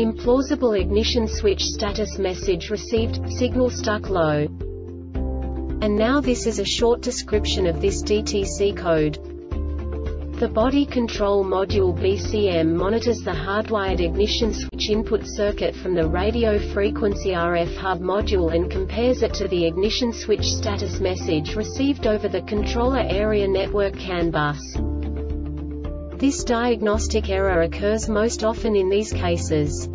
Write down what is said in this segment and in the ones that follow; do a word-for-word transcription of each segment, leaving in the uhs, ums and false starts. implausible ignition switch status message received, signal stuck low. And now this is a short description of this D T C code. The body control module B C M monitors the hardwired ignition switch input circuit from the radio frequency R F hub module and compares it to the ignition switch status message received over the controller area network C A N bus. This diagnostic error occurs most often in these cases: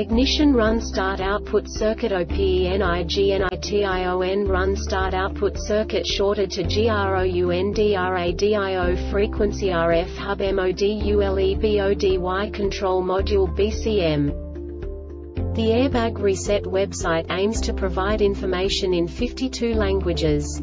ignition run start output circuit O P E N I G N I T I O N run start output circuit shorted to ground radio frequency R F hub modulebody control module B C M. The Airbag Reset website aims to provide information in fifty-two languages.